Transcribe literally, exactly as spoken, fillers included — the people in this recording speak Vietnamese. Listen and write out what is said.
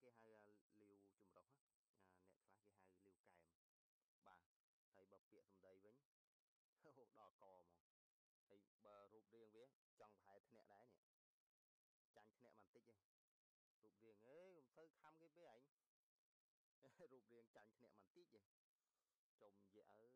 Rụp riêng chanh nè mình tí vậy chồng dễ ở